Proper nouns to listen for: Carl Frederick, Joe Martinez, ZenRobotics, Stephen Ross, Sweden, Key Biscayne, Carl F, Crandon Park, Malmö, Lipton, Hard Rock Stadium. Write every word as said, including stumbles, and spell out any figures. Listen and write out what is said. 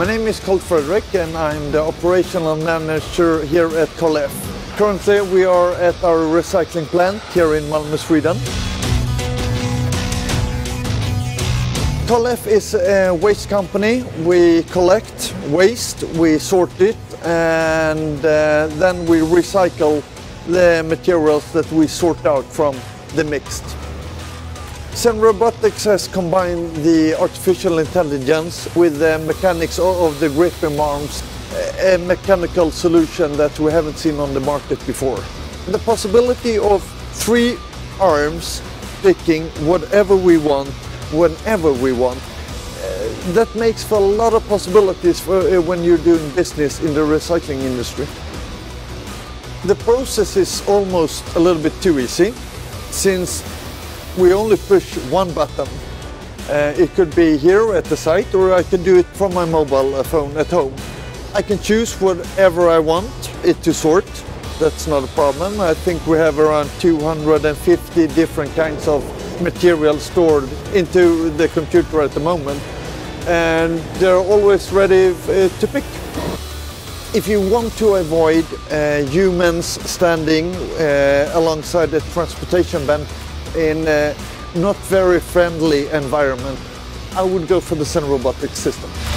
My name is Carl Frederick and I'm the operational manager here at Carl F. Currently we are at our recycling plant here in Malmö, Sweden. Carl F is a waste company. We collect waste, we sort it and uh, then we recycle the materials that we sort out from the mixed. ZenRobotics has combined the artificial intelligence with the mechanics of the gripping arms, a mechanical solution that we haven't seen on the market before. The possibility of three arms picking whatever we want, whenever we want, uh, that makes for a lot of possibilities for, uh, when you're doing business in the recycling industry. The process is almost a little bit too easy, since we only push one button. Uh, it could be here at the site, or I can do it from my mobile phone at home. I can choose whatever I want it to sort. That's not a problem. I think we have around two hundred fifty different kinds of material stored into the computer at the moment, and they're always ready uh, to pick. If you want to avoid uh, humans standing uh, alongside the transportation van, in a not very friendly environment, I would go for the ZenRobotics system.